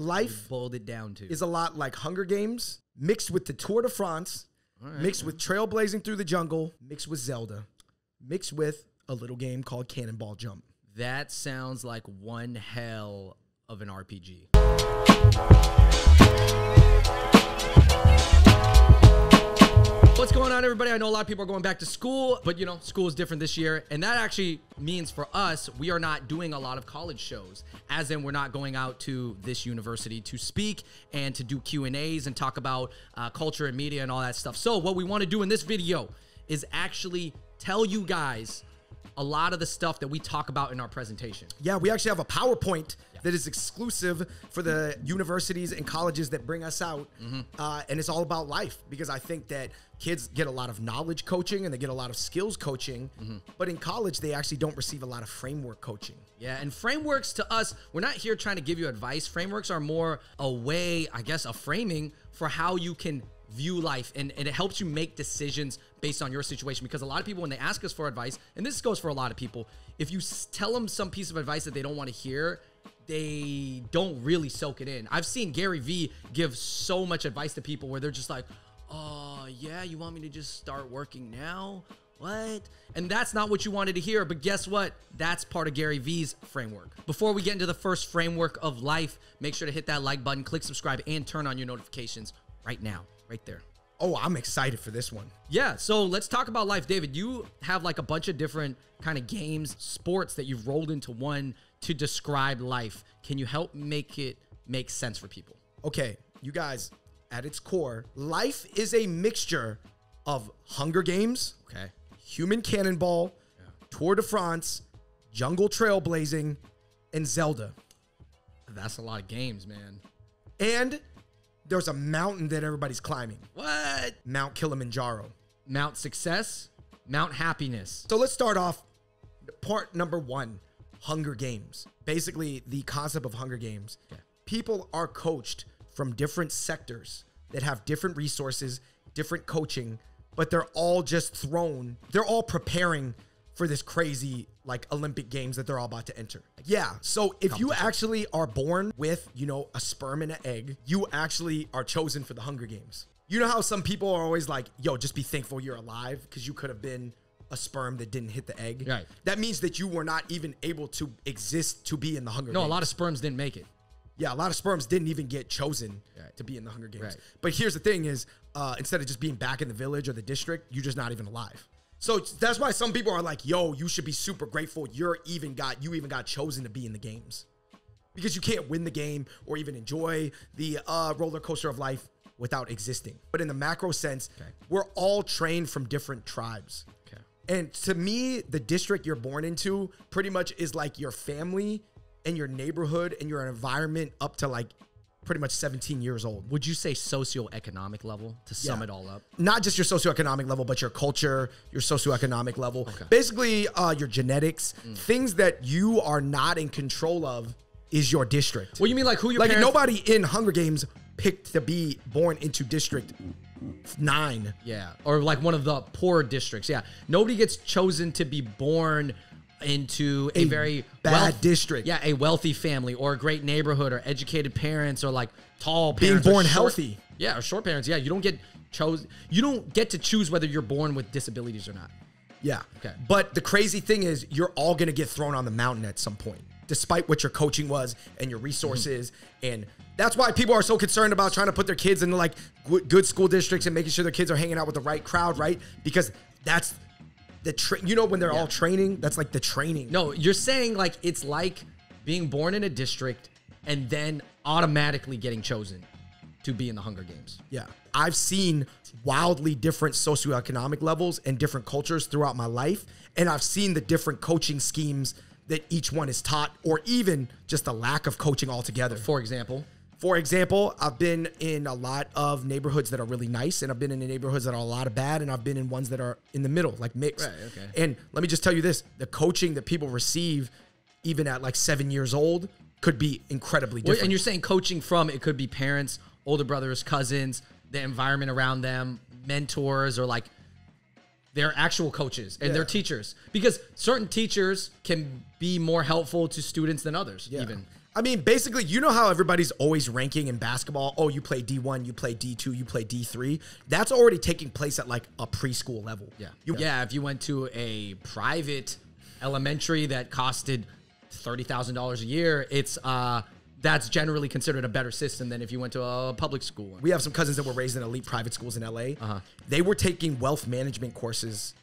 Life boiled it down to is a lot like Hunger Games mixed with the Tour de France, mixed with trailblazing through the jungle, mixed with Zelda, mixed with a little game called Cannonball Jump. That sounds like one hell of an RPG. What's going on, everybody? I know a lot of people are going back to school, but you know, school is different this year. And that actually means for us, we are not doing a lot of college shows, as in we're not going out to this university to speak and to do Q&As and talk about culture and media and all that stuff. So what we want to do in this video is actually tell you guys a lot of the stuff that we talk about in our presentation. Yeah, we actually have a PowerPoint that is exclusive for the universities and colleges that bring us out. And it's all about life, because I think that kids get a lot of knowledge coaching and they get a lot of skills coaching, but in college, they actually don't receive a lot of framework coaching. Yeah, and frameworks to us, we're not here trying to give you advice. Frameworks are more a way, I guess, a framing for how you can view life, and it helps you make decisions based on your situation, because a lot of people, when they ask us for advice, and this goes for a lot of people, if you tell them some piece of advice that they don't want to hear, they don't really soak it in. I've seen Gary V give so much advice to people where they're just like, oh, yeah, you want me to just start working now? What? And that's not what you wanted to hear, but guess what? That's part of Gary V's framework. Before we get into the first framework of life, make sure to hit that like button, click subscribe, and turn on your notifications right now, right there. Oh, I'm excited for this one. Yeah, so let's talk about life. David, you have like a bunch of different kind of games, sports that you've rolled into one to describe life. Can you help make it make sense for people? Okay, you guys, at its core, life is a mixture of Hunger Games, Human Cannonball, Tour de France, Jungle Trailblazing, and Zelda. That's a lot of games, man. And there's a mountain that everybody's climbing. What? Mount Kilimanjaro. Mount Success, Mount Happiness. So let's start off part number one, Hunger Games. Basically, the concept of Hunger Games. People are coached from different sectors that have different resources, different coaching, but they're all just thrown. They're all preparing for this crazy, like, Olympic Games that they're all about to enter. Yeah, so if you actually are born with, you know, a sperm and an egg, you actually are chosen for the Hunger Games. You know how some people are always like, yo, just be thankful you're alive because you could have been a sperm that didn't hit the egg. Right. That means that you were not even able to exist to be in the Hunger Games. No, a lot of sperms didn't make it. Yeah, a lot of sperms didn't even get chosen to be in the Hunger Games. But here's the thing is, instead of just being back in the village or the district, you're just not even alive. So that's why some people are like, yo, you should be super grateful you even got chosen to be in the games, because you can't win the game or even enjoy the roller coaster of life without existing. But in the macro sense, we're all trained from different tribes. And to me, the district you're born into pretty much is like your family and your neighborhood and your environment up to like pretty much 17 years old. Would you say socioeconomic level to sum it all up? Not just your socioeconomic level, but your culture, your socioeconomic level, basically your genetics, things that you are not in control of is your district. Well, you mean like who your parents... Like nobody in Hunger Games picked to be born into district 9. Yeah, or like one of the poor districts. Yeah, nobody gets chosen to be born into a very bad district. Yeah, a wealthy family or a great neighborhood or educated parents or like tall parents. Being born healthy. Yeah, or short parents. Yeah, you don't get chosen. You don't get to choose whether you're born with disabilities or not. Yeah. Okay. But the crazy thing is you're all going to get thrown on the mountain at some point, despite what your coaching was and your resources. And that's why people are so concerned about trying to put their kids into like good school districts and making sure their kids are hanging out with the right crowd, right? Because that's... you know, when they're all training, that's like the training. No, you're saying like it's like being born in a district and then automatically getting chosen to be in the Hunger Games. Yeah. I've seen wildly different socioeconomic levels and different cultures throughout my life. And I've seen the different coaching schemes that each one is taught, or even just the lack of coaching altogether. For example, I've been in a lot of neighborhoods that are really nice, and I've been in the neighborhoods that are a lot of bad, and I've been in ones that are in the middle, like mixed. And let me just tell you this, the coaching that people receive even at like 7 years old could be incredibly different. And you're saying coaching from, it could be parents, older brothers, cousins, the environment around them, mentors, or like their actual coaches and their teachers, because certain teachers can be more helpful to students than others even. I mean, basically, you know how everybody's always ranking in basketball. Oh, you play D1, you play D2, you play D3. That's already taking place at like a preschool level. Yeah. Yeah, if you went to a private elementary that costed $30,000 a year, it's that's generally considered a better system than if you went to a public school. We have some cousins that were raised in elite private schools in LA. Uh-huh. They were taking wealth management courses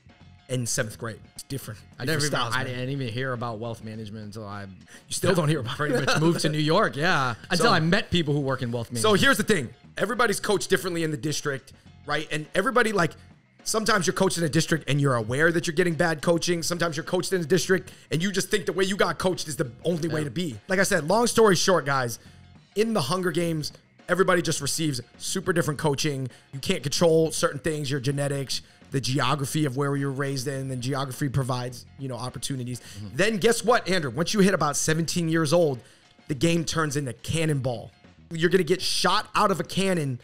in 7th grade. It's different. I didn't even hear about wealth management until I... You still don't hear about pretty much moved to New York, yeah. Until I met people who work in wealth management. So here's the thing. Everybody's coached differently in the district, right? And everybody, like, sometimes you're coached in a district and you're aware that you're getting bad coaching. Sometimes you're coached in a district and you just think the way you got coached is the only way to be. Like I said, long story short, guys, in the Hunger Games, everybody just receives super different coaching. You can't control certain things, your genetics, the geography of where you're raised in, and geography provides, you know, opportunities. Mm-hmm. Then guess what, Andrew? Once you hit about 17 years old, the game turns into Cannonball. You're going to get shot out of a cannon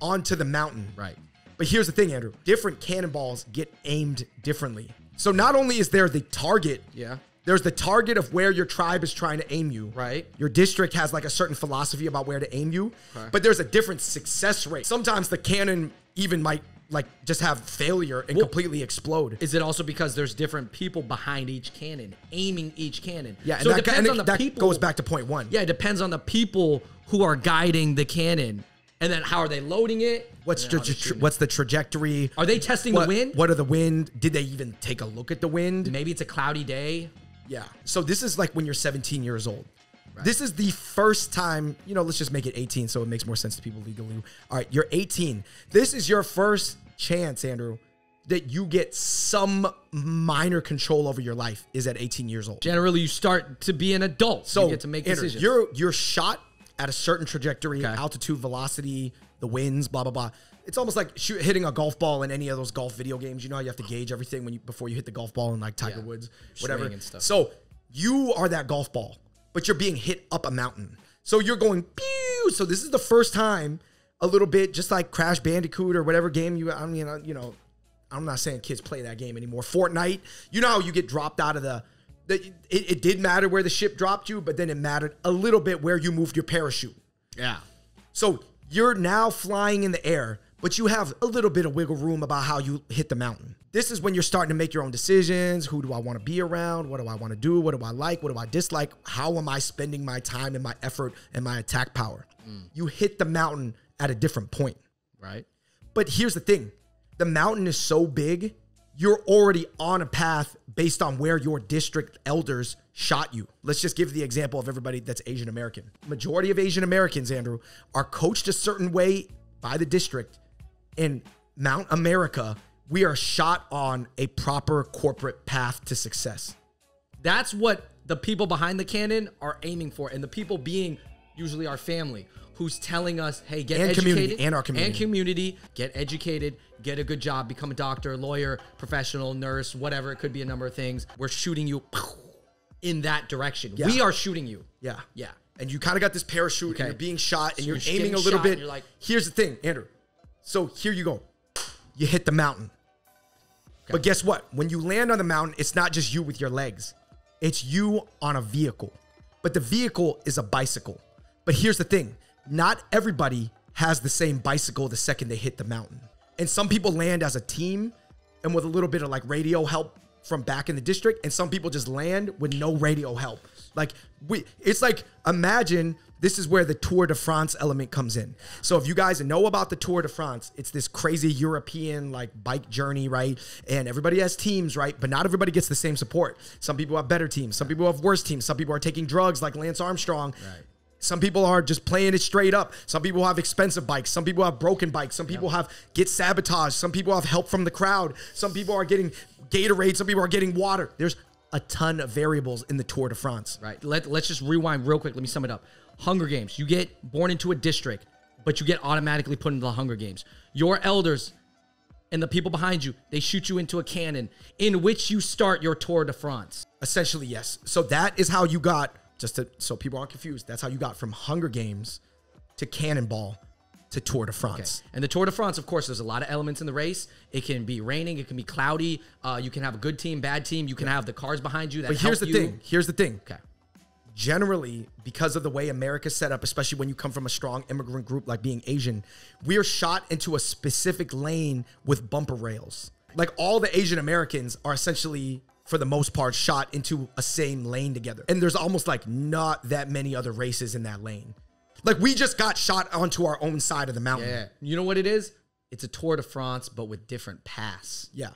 onto the mountain. Right. But here's the thing, Andrew. Different cannonballs get aimed differently. So not only is there the target, there's the target of where your tribe is trying to aim you. Right. Your district has like a certain philosophy about where to aim you. Okay. But there's a different success rate. Sometimes the cannon even might like just have failure and completely explode. Is it also because there's different people behind each cannon, aiming each cannon? Yeah, so it depends on the people. That goes back to point one. Yeah, it depends on the people who are guiding the cannon. And then how are they loading it? What's the trajectory? Are they testing the wind? What are the wind? Did they even take a look at the wind? Maybe it's a cloudy day. Yeah. So this is like when you're 17 years old. Right. This is the first time, you know, let's just make it 18 so it makes more sense to people legally. All right, you're 18. This is your first chance, Andrew, that you get some minor control over your life is at 18 years old. Generally, you start to be an adult. So you get to make decisions. You're shot at a certain trajectory, altitude, velocity, the winds, blah, blah, blah. It's almost like hitting a golf ball in any of those golf video games. You know how you have to gauge everything when you, before you hit the golf ball in like Tiger Woods, whatever. And stuff. So you are that golf ball, but you're being hit up a mountain. So you're going, pew! So this is the first time a little bit, just like Crash Bandicoot or whatever game you, I mean, you know, I'm not saying kids play that game anymore. Fortnite, you know how you get dropped out of it did matter where the ship dropped you, but then it mattered a little bit where you moved your parachute. Yeah. So you're now flying in the air, but you have a little bit of wiggle room about how you hit the mountain. This is when you're starting to make your own decisions. Who do I want to be around? What do I want to do? What do I like? What do I dislike? How am I spending my time and my effort and my attack power? Mm. You hit the mountain at a different point. Right. But here's the thing. The mountain is so big, you're already on a path based on where your district elders shot you. Let's just give the example of everybody that's Asian American. Majority of Asian Americans, Andrew, are coached a certain way by the district. In Mount America, we are shot on a proper corporate path to success. That's what the people behind the cannon are aiming for. And the people being usually our family who's telling us, hey, get educated. And our community. Get educated, get a good job, become a doctor, lawyer, professional, nurse, whatever. It could be a number of things. We're shooting you in that direction. Yeah. We are shooting you. Yeah. Yeah. And you kind of got this parachute and you're being shot and so you're aiming a little bit. Like, here's the thing, Andrew. So here you go. You hit the mountain. Okay. But guess what? When you land on the mountain, it's not just you with your legs. It's you on a vehicle. But the vehicle is a bicycle. But here's the thing. Not everybody has the same bicycle the second they hit the mountain. And some people land as a team and with a little bit of like radio help from back in the district. And some people just land with no radio help. Like it's like, imagine this is where the Tour de France element comes in. So if you guys know about the Tour de France, it's this crazy European like bike journey, right? And everybody has teams, right? But not everybody gets the same support. Some people have better teams. Some people have worse teams. Some people are taking drugs like Lance Armstrong. Right. Some people are just playing it straight up. Some people have expensive bikes. Some people have broken bikes. Some people get sabotaged. Some people have help from the crowd. Some people are getting Gatorade. Some people are getting water. There's a ton of variables in the Tour de France. Right. Let's just rewind real quick. Let me sum it up. Hunger Games. You get born into a district, but you get automatically put into the Hunger Games. Your elders and the people behind you, they shoot you into a cannon in which you start your Tour de France. Essentially, yes. So that is how you got... so people aren't confused, that's how you got from Hunger Games to Cannonball to Tour de France. Okay. And the Tour de France, of course, there's a lot of elements in the race. It can be raining. It can be cloudy. You can have a good team, bad team. You can have the cars behind you. But here's the thing. Here's the thing. Okay. generally, because of the way America's set up, especially when you come from a strong immigrant group like being Asian, we are shot into a specific lane with bumper rails. Like, all the Asian Americans are essentially, for the most part, shot into a same lane together. And there's almost like not that many other races in that lane. Like, we just got shot onto our own side of the mountain. Yeah. You know what it is? It's a Tour de France, but with different paths. Yeah.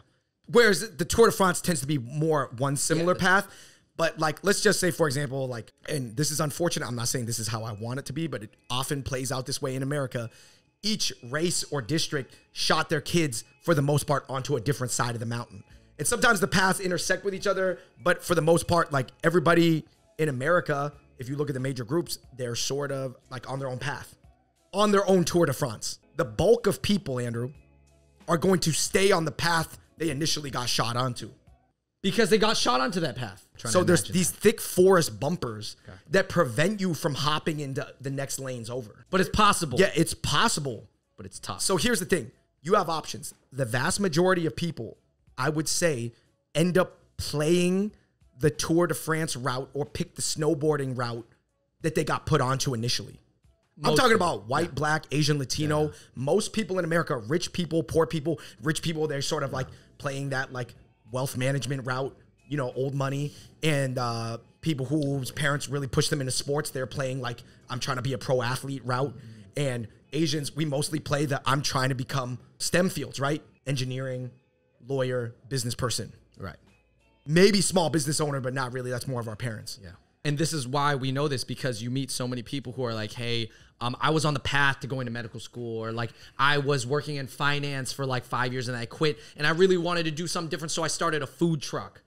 Whereas the Tour de France tends to be more one similar path. But, like, let's just say, for example, like, and this is unfortunate. I'm not saying this is how I want it to be, but it often plays out this way in America. Each race or district shot their kids, for the most part, onto a different side of the mountain. And sometimes the paths intersect with each other, but for the most part, like, everybody in America, if you look at the major groups, they're sort of, like, on their own path, on their own Tour de France. The bulk of people, Andrew, are going to stay on the path they initially got shot onto. Because they got shot onto that path. So there's these thick forest bumpers that prevent you from hopping into the next lanes over. But it's possible. Yeah, it's possible. But it's tough. So here's the thing. You have options. The vast majority of people, I would say, end up playing the Tour de France route or pick the snowboarding route that they got put onto initially. I'm talking about white, black, Asian, Latino. Yeah. Most people in America, rich people, poor people, rich people, they're sort of like playing that like wealth management route, you know, old money, and people whose parents really push them into sports, they're playing like, I'm trying to be a pro athlete route. And Asians, we mostly play the I'm trying to become STEM fields, right? Engineering, lawyer, business person. Right. Maybe small business owner, but not really. That's more of our parents. Yeah. And this is why we know this, because you meet so many people who are like, hey, I was on the path to going to medical school, or like I was working in finance for like 5 years and I quit and I really wanted to do something different. So I started a food truck.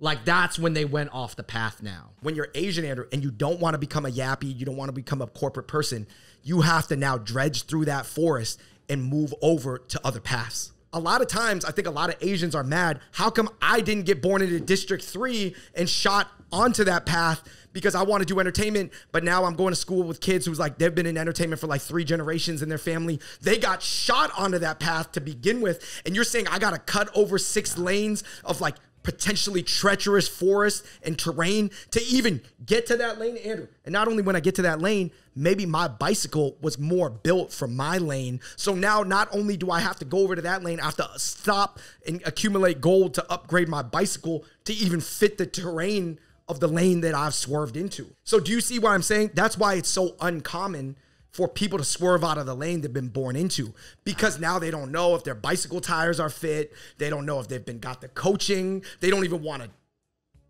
Like, that's when they went off the path now. When you're Asian, Andrew, and you don't want to become a yappy, you don't want to become a corporate person, you have to now dredge through that forest and move over to other paths. A lot of times, I think a lot of Asians are mad. How come I didn't get born into District 3 and shot onto that path because I want to do entertainment, but now I'm going to school with kids who's like, they've been in entertainment for like 3 generations in their family. They got shot onto that path to begin with. And you're saying I got to cut over 6 lanes of like potentially treacherous forest and terrain to even get to that lane, Andrew. And not only when I get to that lane, maybe my bicycle was more built for my lane. So now not only do I have to go over to that lane, I have to stop and accumulate gold to upgrade my bicycle to even fit the terrain of the lane that I've swerved into. So do you see what I'm saying? That's why it's so uncommon for people to swerve out of the lane they've been born into, because now they don't know if their bicycle tires are fit. They don't know if they've got the coaching. They don't even want to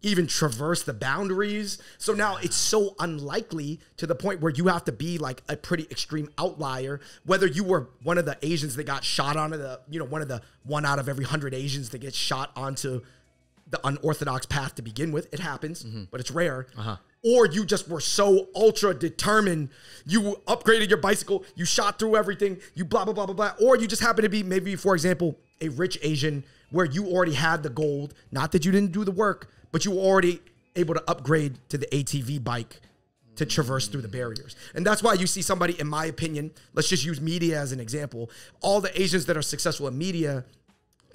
even traverse the boundaries. So now it's so unlikely, to the point where you have to be like a pretty extreme outlier, whether you were one of the Asians that got shot onto the, you know, one out of every 100 Asians that gets shot onto the unorthodox path to begin with. It happens, but it's rare. Or you just were so ultra determined, you upgraded your bicycle, you shot through everything, you blah, blah, blah, blah, blah. Or you just happen to be maybe, for example, a rich Asian where you already had the gold. Not that you didn't do the work, but you were already able to upgrade to the ATV bike to traverse through the barriers. And that's why you see somebody, in my opinion, let's just use media as an example. All the Asians that are successful in media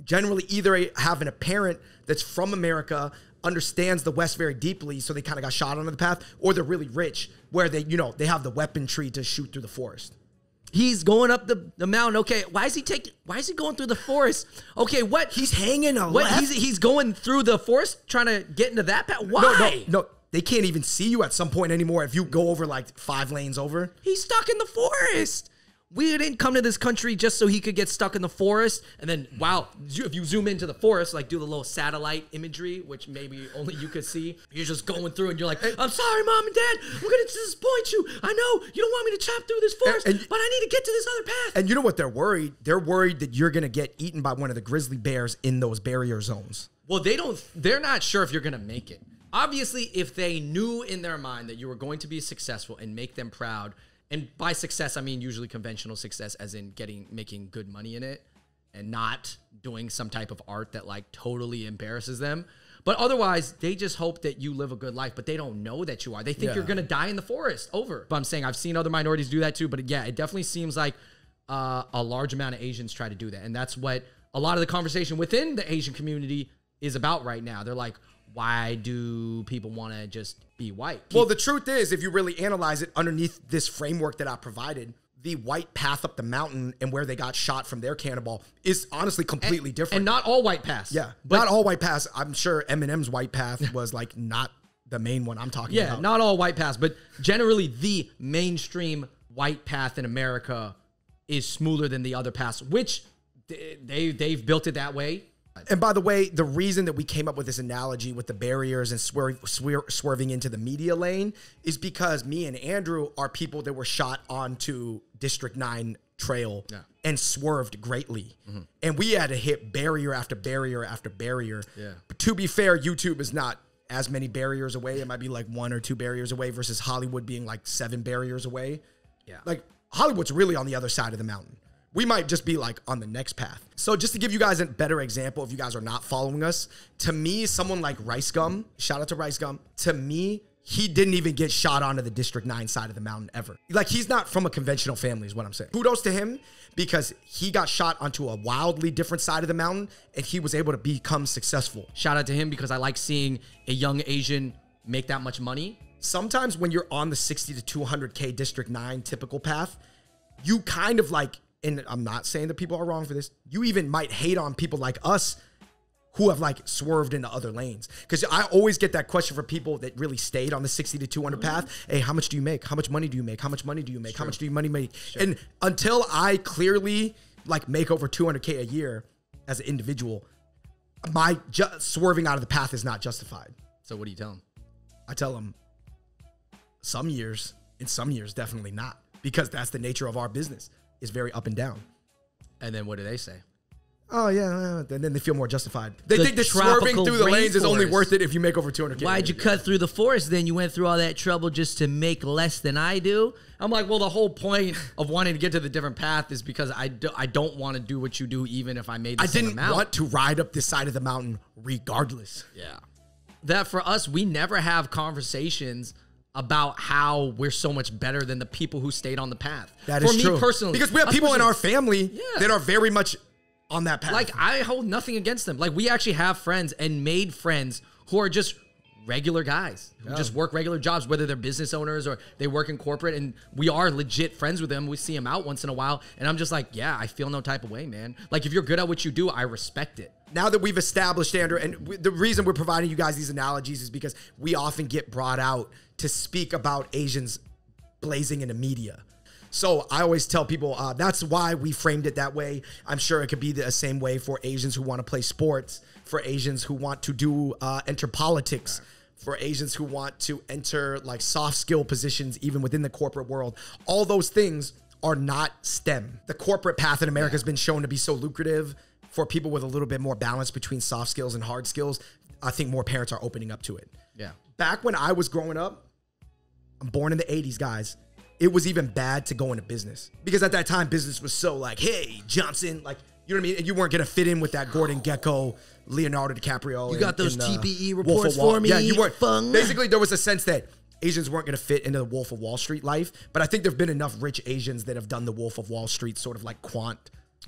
generally either have a parent that's from America, understands the West very deeply, so they kind of got shot onto the path, or they're really rich where they, you know, they have the weaponry to shoot through the forest. He's going up the mountain. Okay, why is he going through the forest? Okay, what? He's hanging a left? He's going through the forest trying to get into that path? Why? No, they can't even see you at some point anymore if you go over like 5 lanes over. He's stuck in the forest. We didn't come to this country just so he could get stuck in the forest. And then, wow, if you zoom into the forest, like do the little satellite imagery, which maybe only you could see, you're just going through and you're like, I'm sorry, Mom and Dad, we're going to disappoint you. I know you don't want me to chop through this forest, but I need to get to this other path. And you know what they're worried? They're worried that you're going to get eaten by one of the grizzly bears in those barrier zones. Well, they're not sure if you're going to make it. Obviously, if they knew in their mind that you were going to be successful and make them proud, and by success, I mean usually conventional success, as in making good money in it and not doing some type of art that like totally embarrasses them. But otherwise, they just hope that you live a good life, but they don't know that you are. They think you're going to die in the forest. Over. But I'm saying I've seen other minorities do that too. But yeah, it definitely seems like a large amount of Asians try to do that. And that's what a lot of the conversation within the Asian community is about right now. They're like, why do people want to just be white? Well, the truth is, if you really analyze it underneath this framework that I provided, the white path up the mountain and where they got shot from their cannonball is honestly completely different. And not all white paths. Yeah, but not all white paths. I'm sure Eminem's white path was like not the main one I'm talking about. Yeah, not all white paths, but generally the mainstream white path in America is smoother than the other paths, which they've built it that way. And by the way, the reason that we came up with this analogy with the barriers and swerving into the media lane is because me and Andrew are people that were shot onto District 9 trail and swerved greatly. And we had to hit barrier after barrier after barrier. But to be fair, YouTube is not as many barriers away. It might be like 1 or 2 barriers away versus Hollywood being like 7 barriers away. Like Hollywood's really on the other side of the mountain. We might just be like on the next path. So just to give you guys a better example, if you guys are not following us, to me, someone like RiceGum, shout out to RiceGum, to me, he didn't even get shot onto the District 9 side of the mountain ever. Like he's not from a conventional family is what I'm saying. Kudos to him because he got shot onto a wildly different side of the mountain and he was able to become successful. Shout out to him because I like seeing a young Asian make that much money. Sometimes when you're on the 60 to 200K District 9 typical path, you kind of like, and I'm not saying that people are wrong for this, you even might hate on people like us who have like swerved into other lanes. Because I always get that question from people that really stayed on the 60 to 200 path. Hey, how much do you make? How much money do you make? How much money do you make? How much do you make? Sure. And until I clearly like make over 200K a year as an individual, my swerving out of the path is not justified. So what do you tell them? I tell them some years and some years definitely not, because that's the nature of our business. Is very up and down. And then what do they say? Oh, yeah. And then they feel more justified. They think that swerving through the lanes is only worth it if you make over 200K. Why'd you cut through the forest then? You went through all that trouble just to make less than I do? I'm like, well, the whole point of wanting to get to the different path is because I don't want to do what you do even if I made the same amount. I didn't want to ride up this side of the mountain regardless. Yeah. That for us, we never have conversations about how we're so much better than the people who stayed on the path. That is true. For me personally. Because we have people in our family that are very much on that path. Like, I hold nothing against them. Like, we actually have friends and made friends who are just regular guys who just work regular jobs, whether they're business owners or they work in corporate, and we are legit friends with them. We see them out once in a while, and I'm just like, yeah, I feel no type of way, man. Like, if you're good at what you do, I respect it. Now that we've established, Andrew, and the reason we're providing you guys these analogies is because we often get brought out to speak about Asians blazing in the media. So I always tell people that's why we framed it that way. I'm sure it could be the same way for Asians who want to play sports, for Asians who want to do enter politics, for Asians who want to enter like soft skill positions even within the corporate world. All those things are not STEM. The corporate path in America has been shown to be so lucrative. For people with a little bit more balance between soft skills and hard skills, I think more parents are opening up to it. Yeah. Back when I was growing up, I'm born in the 80s, guys. It was even bad to go into business because at that time, business was so like, hey, Johnson, like, you know what I mean? And you weren't going to fit in with that Gordon Gekko, Leonardo DiCaprio. You got those TPE reports for me. Yeah, you weren't. Basically, there was a sense that Asians weren't going to fit into the Wolf of Wall Street life. But I think there've been enough rich Asians that have done the Wolf of Wall Street sort of like quant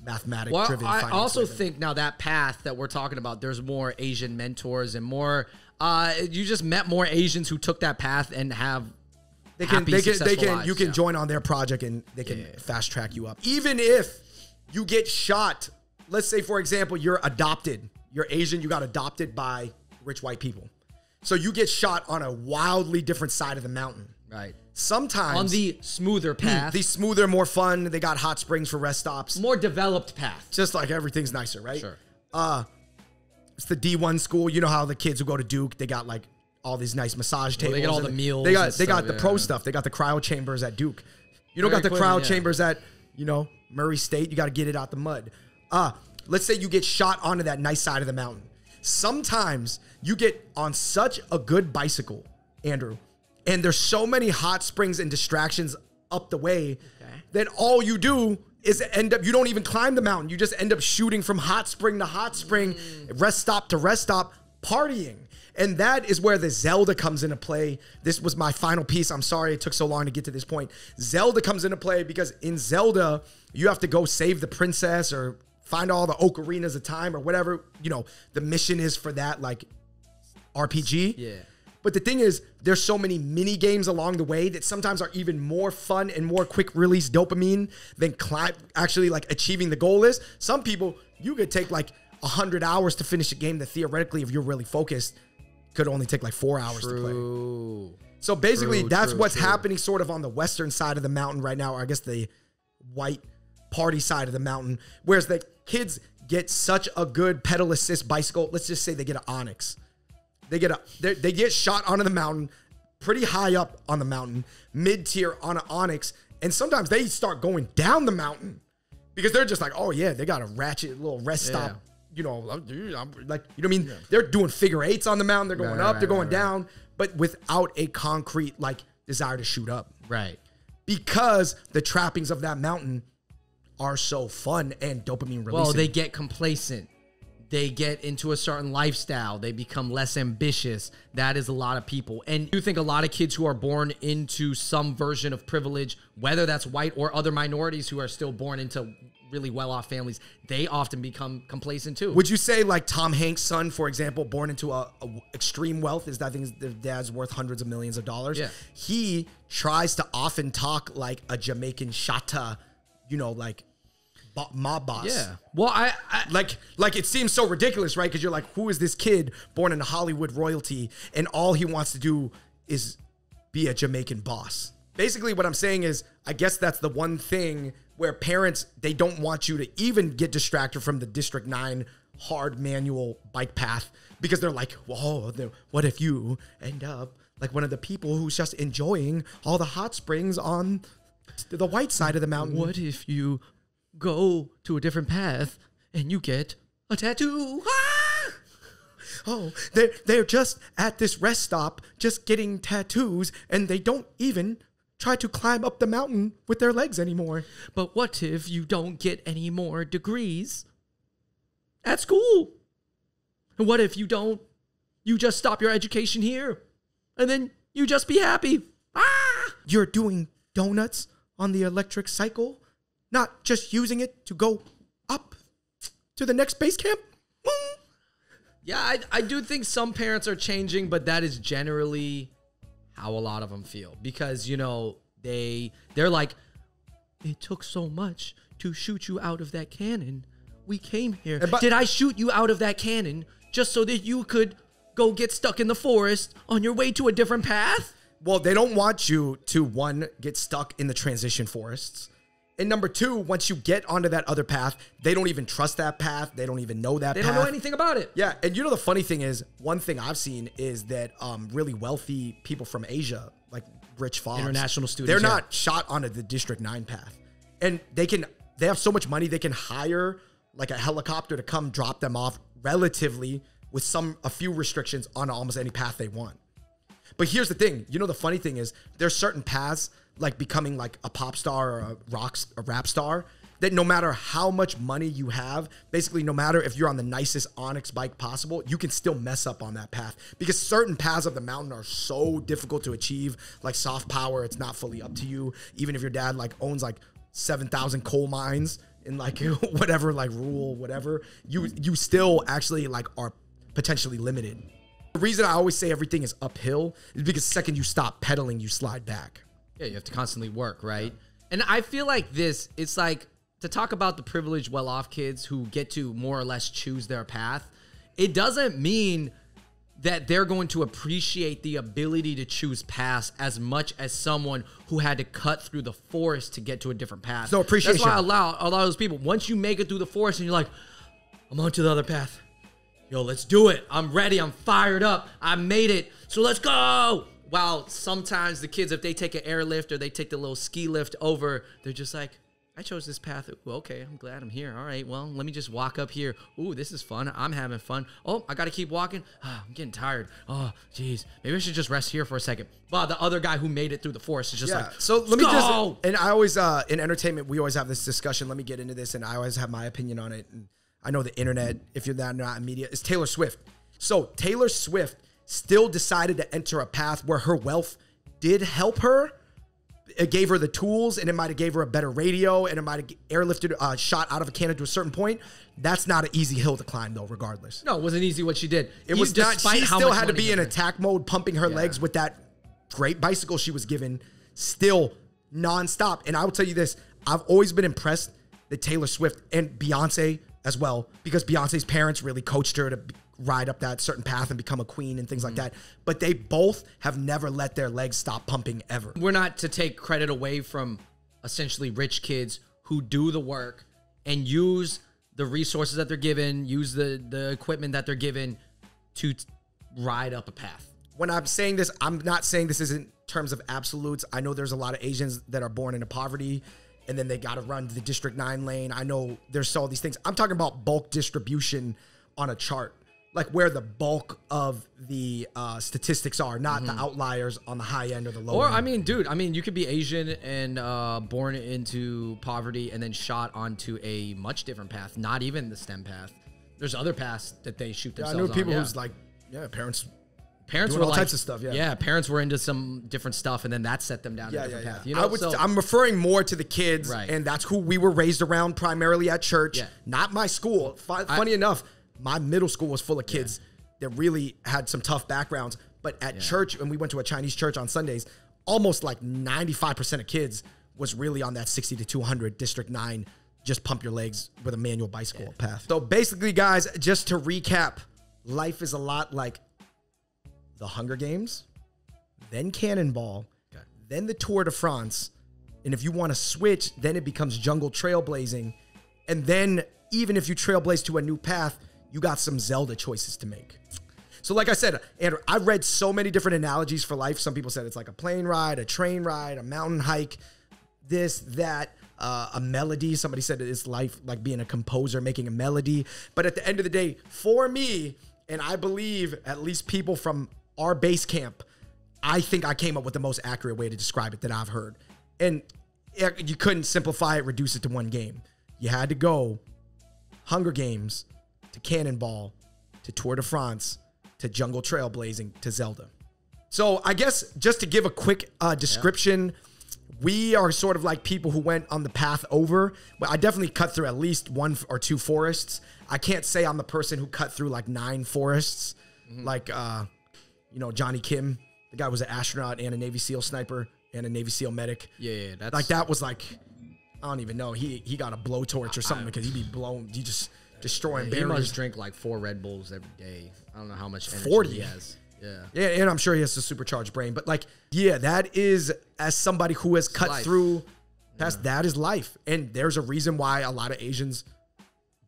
mathematic-driven. Well, I also think now that path that we're talking about, there's more Asian mentors and more. You just met more Asians who took that path and have. They can. You can join on their project and they can fast track you up. Even if you get shot, let's say for example you're adopted, you're Asian, you got adopted by rich white people, so you get shot on a wildly different side of the mountain. Right. Sometimes on the smoother path, the smoother, more fun. They got hot springs for rest stops, more developed path. Just like everything's nicer, right? Sure. It's the D1 school. You know how the kids who go to Duke, they got like all these nice massage tables. They got all the meals. They got the pro stuff. They got the cryo chambers at Duke. You don't got the cryo chambers at, you know, Murray State. You got to get it out the mud. Let's say you get shot onto that nice side of the mountain. Sometimes you get on such a good bicycle, Andrew. And there's so many hot springs and distractions up the way that all you do is end up, you don't even climb the mountain. You just end up shooting from hot spring to hot spring, rest stop to rest stop, partying. And that is where the Zelda comes into play. This was my final piece. I'm sorry it took so long to get to this point. Zelda comes into play because in Zelda, you have to go save the princess or find all the ocarinas of time or whatever, you know, the mission is for that, like, RPG. Yeah. But the thing is, there's so many mini games along the way that sometimes are even more fun and more quick release dopamine than actually like achieving the goal is. Some people, you could take like 100 hours to finish a game that theoretically, if you're really focused, could only take like 4 hours to play. So basically, that's what's happening sort of on the western side of the mountain right now, or I guess the white party side of the mountain, whereas the kids get such a good pedal assist bicycle. Let's just say they get an Onyx. They get shot onto the mountain, pretty high up on the mountain, mid-tier on an Onyx, and sometimes they start going down the mountain because they're just like, oh, yeah, they got a ratchet little rest stop. You know, like, you know what I mean? Yeah. They're doing figure eights on the mountain. They're going up, they're going down, but without a concrete, like, desire to shoot up. Right. Because the trappings of that mountain are so fun and dopamine releasing. Well, they get complacent. They get into a certain lifestyle. They become less ambitious. That is a lot of people. And you think a lot of kids who are born into some version of privilege, whether that's white or other minorities who are still born into really well-off families, they often become complacent too. Would you say like Tom Hanks' son, for example, born into a extreme wealth, is that I think their dad's worth hundreds of millions of dollars. Yeah. He tries to often talk like a Jamaican Shatta, you know, like mob boss. Yeah. Well, like it seems so ridiculous, right? Because you're like, who is this kid born into Hollywood royalty, and all he wants to do is be a Jamaican boss? Basically, what I'm saying is, I guess that's the one thing where parents, they don't want you to even get distracted from the District 9 hard manual bike path, because they're like, whoa, what if you end up like one of the people who's just enjoying all the hot springs on the white side of the mountain? What if you go to a different path and you get a tattoo? Ah! Oh, they're just at this rest stop just getting tattoos, and they don't even try to climb up the mountain with their legs anymore. But what if you don't get any more degrees at school? And what if you just stop your education here, and then you just be happy? Ah! You're doing donuts on the electric cycle, not just using it to go up to the next base camp? Yeah, I do think some parents are changing, but that is generally how a lot of them feel. Because, you know, they're like, it took so much to shoot you out of that cannon. We came here. Did I shoot you out of that cannon just so that you could go get stuck in the forest on your way to a different path? Well, they don't want you to, one, get stuck in the transition forests. And number two, once you get onto that other path, they don't even trust that path. They don't even know that path. They don't know anything about it. Yeah. And you know, the funny thing is, one thing I've seen is that really wealthy people from Asia, like rich Fox, international students, they're not shot onto the District 9 path. And they have so much money, they can hire like a helicopter to come drop them off relatively with a few restrictions on almost any path they want. But here's the thing. You know, the funny thing is, there's certain paths, like becoming like a pop star or a rap star, that no matter how much money you have, basically no matter if you're on the nicest Onyx bike possible, you can still mess up on that path, because certain paths of the mountain are so difficult to achieve. Like soft power, it's not fully up to you. Even if your dad like owns like 7,000 coal mines in like whatever, like rural, whatever, you still actually like are potentially limited. The reason I always say everything is uphill is because the second you stop pedaling, you slide back. Yeah, you have to constantly work, right? Yeah. And I feel like this, it's like, to talk about the privileged, well-off kids who get to more or less choose their path, it doesn't mean that they're going to appreciate the ability to choose paths as much as someone who had to cut through the forest to get to a different path. So appreciation. That's why a lot of those people, once you make it through the forest and you're like, I'm on to the other path. Yo, let's do it. I'm ready. I'm fired up. I made it. So let's go. While sometimes the kids, if they take an airlift or they take the little ski lift over, they're just like, I chose this path. Ooh, okay, I'm glad I'm here. All right, well, let me just walk up here. Ooh, this is fun. I'm having fun. Oh, I got to keep walking. Ah, I'm getting tired. Oh, geez. Maybe I should just rest here for a second. Wow, the other guy who made it through the forest is just like, so let me just, and I always, in entertainment, we always have this discussion. Let me get into this, and I always have my opinion on it. And I know the internet, if you're not in media, is Taylor Swift. So Taylor Swift still decided to enter a path where her wealth did help her, it gave her the tools, and it might have gave her a better radio, and it might have airlifted a shot out of a cannon to a certain point. That's not an easy hill to climb, though, regardless. No, it wasn't easy what she did. It was not. She still had to be in attack mode, pumping her legs with that great bicycle she was given, still nonstop. And I will tell you this, I've always been impressed that Taylor Swift and Beyonce as well, because Beyonce's parents really coached her to ride up that certain path and become a queen and things like that. But they both have never let their legs stop pumping ever. We're not to take credit away from essentially rich kids who do the work and use the resources that they're given, use the equipment that they're given to ride up a path. When I'm saying this, I'm not saying this isn't terms of absolutes. I know there's a lot of Asians that are born into poverty and then they got to run the District 9 lane. I know there's all these things. I'm talking about bulk distribution on a chart, like where the bulk of the statistics are, not the outliers on the high end or the low end. Or, I mean, dude, I mean, you could be Asian and born into poverty and then shot onto a much different path, not even the STEM path. There's other paths that they shoot themselves on. I know people who's like, parents were all like, types of stuff. Parents were into some different stuff, and then that set them down a different path. You know? I'm referring more to the kids, and that's who we were raised around primarily at church, not my school. Funny enough, my middle school was full of kids that really had some tough backgrounds. But at church, and we went to a Chinese church on Sundays, almost like 95% of kids was really on that 60 to 200 District 9, just pump your legs with a manual bicycle path. So basically, guys, just to recap, life is a lot like the Hunger Games, then Cannonball, then the Tour de France. And if you want to switch, then it becomes jungle trailblazing. And then even if you trailblaze to a new path, you got some Zelda choices to make. So like I said, Andrew, I read so many different analogies for life. Some people said it's like a plane ride, a train ride, a mountain hike, this, that, a melody. Somebody said it's life like being a composer, making a melody. But at the end of the day, for me, and I believe at least people from our base camp, I think I came up with the most accurate way to describe it that I've heard. And you couldn't simplify it, reduce it to one game. You had to go Hunger Games, to Cannonball, to Tour de France, to jungle trailblazing, to Zelda. So I guess just to give a quick description, we are sort of like people who went on the path over. But I definitely cut through at least 1 or 2 forests. I can't say I'm the person who cut through like 9 forests. Like, you know, Johnny Kim, the guy was an astronaut and a Navy SEAL sniper and a Navy SEAL medic. That's like, that was like, I don't even know. He got a blowtorch or something because he'd be blown. You just... Destroying barriers. He must drink like 4 Red Bulls every day. I don't know how much energy 40. He has. Yeah, and I'm sure he has a supercharged brain. But like, that is, as somebody who has cut through, that is life. And there's a reason why a lot of Asians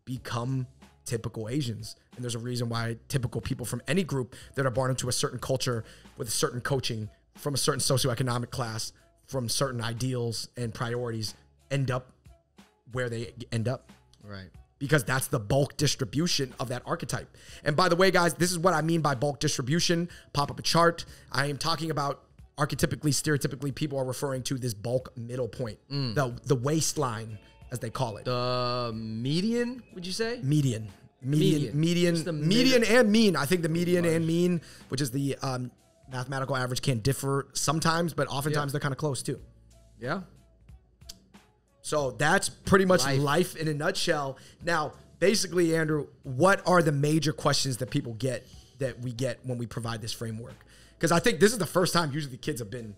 become typical Asians. And there's a reason why typical people from any group that are born into a certain culture with a certain coaching, from a certain socioeconomic class, from certain ideals and priorities, end up where they end up. Right. Because that's the bulk distribution of that archetype. And by the way, guys, this is what I mean by bulk distribution. Pop up a chart. I am talking about archetypically, stereotypically, people are referring to this bulk middle point, the waistline, as they call it. The median, would you say? Median and mean. I think the median and mean, which is the mathematical average, can differ sometimes, but oftentimes they're kind of close too. So that's pretty much life in a nutshell. Now, basically, Andrew, what are the major questions that people get, that we get when we provide this framework? Because I think this is the first time usually the kids have been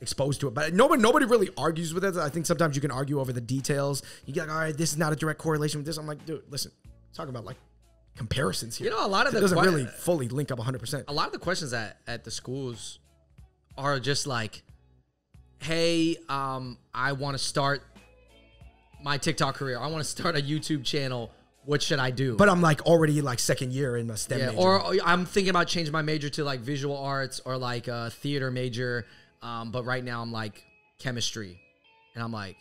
exposed to it. But nobody really argues with it. I think sometimes you can argue over the details. You get like, all right, this is not a direct correlation with this. I'm like, dude, listen, talk about like comparisons here. You know, a lot of the doesn't really fully link up 100%. A lot of the questions at the schools are just like, hey, I want to start my TikTok career. I want to start a YouTube channel. What should I do? But I'm like already like second year in my STEM major. Or I'm thinking about changing my major to like visual arts or like a theater major. But right now I'm like chemistry. And I'm like,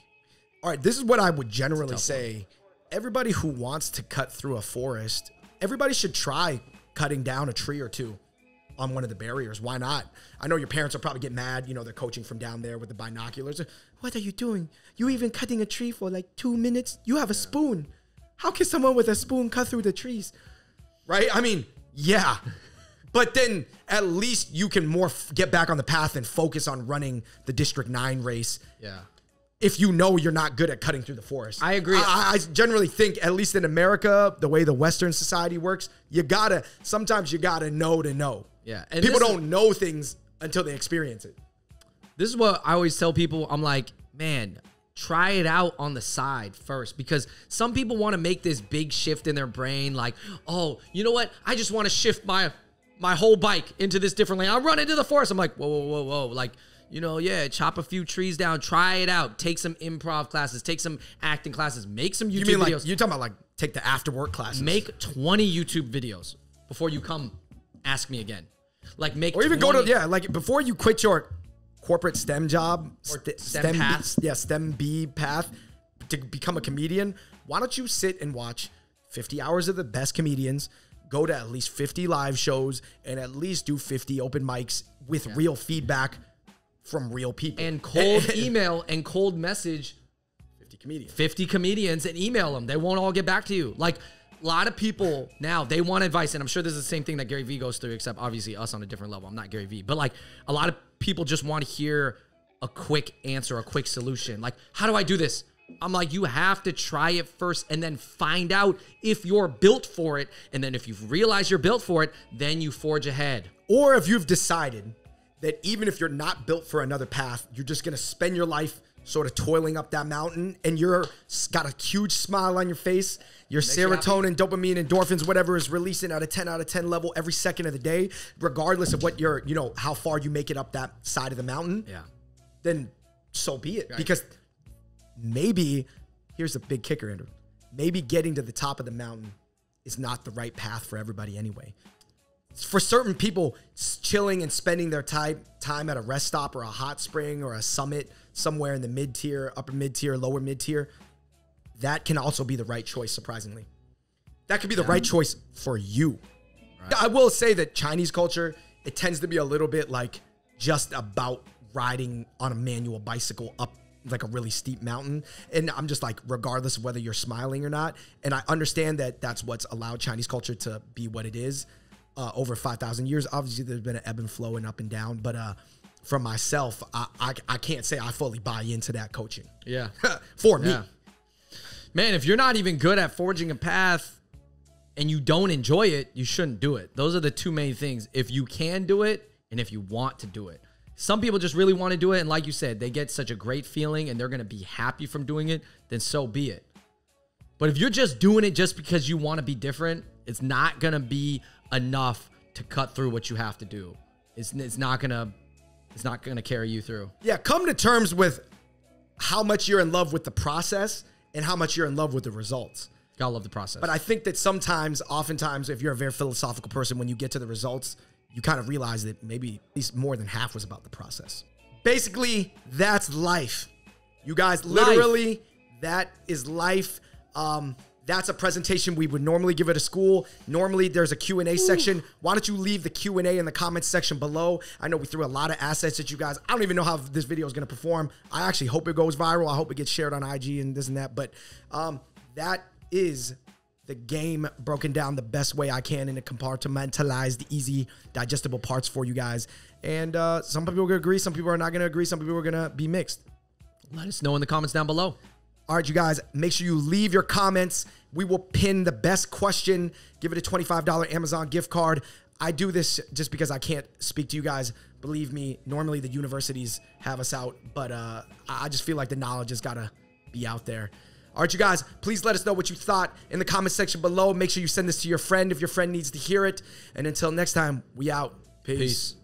all right, this is what I would generally say. Everybody who wants to cut through a forest, everybody should try cutting down a tree or two on one of the barriers. Why not? I know your parents will probably get mad. You know, they're coaching from down there with the binoculars. What are you doing? You even cutting a tree for like 2 minutes? You have a spoon. How can someone with a spoon cut through the trees? Right? I mean, But then at least you can more get back on the path and focus on running the District 9 race. Yeah. If you know you're not good at cutting through the forest. I agree. I generally think, at least in America, the way the Western society works, you gotta, sometimes you gotta know to know. Yeah. And people don't know things until they experience it. This is what I always tell people. I'm like, man, try it out on the side first, because some people want to make this big shift in their brain. Like, oh, you know what? I just want to shift my whole bike into this different lane. I'll run into the forest. I'm like, whoa, whoa, whoa, whoa. Like, you know, yeah, chop a few trees down. Try it out. Take some improv classes. Take some acting classes. Make some YouTube videos. You mean like, you're talking about like take the after work classes. Make 20 YouTube videos before you come ask me again. Like make Or even 20. Go to, yeah, like before you quit your corporate STEM job. Or STEM path. Yeah, STEM B path to become a comedian. Why don't you sit and watch 50 hours of the best comedians? Go to at least 50 live shows and at least do 50 open mics with real feedback from real people, and cold email and cold message 50 comedians and email them. They won't all get back to you. Like a lot of people now, they want advice, and I'm sure this is the same thing that Gary V goes through, except obviously us on a different level. I'm not Gary V, but like a lot of people just want to hear a quick answer, a quick solution. Like, how do I do this? I'm like, you have to try it first and then find out if you're built for it. And then if you've realized you're built for it, then you forge ahead. Or if you've decided that even if you're not built for another path, you're just gonna spend your life sort of toiling up that mountain, and you're got a huge smile on your face. Your serotonin, dopamine, endorphins, whatever is releasing at a 10 out of 10 level every second of the day, regardless of what you're, you know, how far you make it up that side of the mountain. Yeah. Then so be it. Right. Because maybe, here's a big kicker, Andrew, maybe getting to the top of the mountain is not the right path for everybody anyway. For certain people, chilling and spending their time at a rest stop or a hot spring or a summit somewhere in the mid-tier, upper mid-tier, lower mid-tier, that can also be the right choice, surprisingly. That could be the right choice for you. Right. I will say that Chinese culture, it tends to be a little bit like just about riding on a manual bicycle up like a really steep mountain. And I'm just like, regardless of whether you're smiling or not. And I understand that that's what's allowed Chinese culture to be what it is. Over 5,000 years, obviously there's been an ebb and flow and up and down, but for myself, I can't say I fully buy into that coaching. Yeah. For me. Yeah. Man, if you're not even good at forging a path and you don't enjoy it, you shouldn't do it. Those are the two main things. If you can do it and if you want to do it. Some people just really want to do it, and like you said, they get such a great feeling and they're going to be happy from doing it, then so be it. But if you're just doing it just because you want to be different, it's not going to be enough to cut through what you have to do. It's not gonna carry you through. Yeah, come to terms with how much you're in love with the process and how much you're in love with the results. Gotta love the process. But I think that sometimes, oftentimes, if you're a very philosophical person, when you get to the results, you kind of realize that maybe at least more than half was about the process. Basically, that's life. You guys, literally, that is life. That's a presentation we would normally give at a school. Normally, there's a Q&A section. Why don't you leave the Q&A in the comments section below? I know we threw a lot of assets at you guys. I don't even know how this video is going to perform. I actually hope it goes viral. I hope it gets shared on IG and this and that. But that is the game broken down the best way I can in a compartmentalized, easy, digestible parts for you guys. And some people are going to agree. Some people are not going to agree. Some people are going to be mixed. Let us know in the comments down below. All right, you guys, make sure you leave your comments. We will pin the best question. Give it a $25 Amazon gift card. I do this just because I can't speak to you guys. Believe me, normally the universities have us out, but I just feel like the knowledge has got to be out there. All right, you guys, please let us know what you thought in the comment section below. Make sure you send this to your friend if your friend needs to hear it. And until next time, we out. Peace.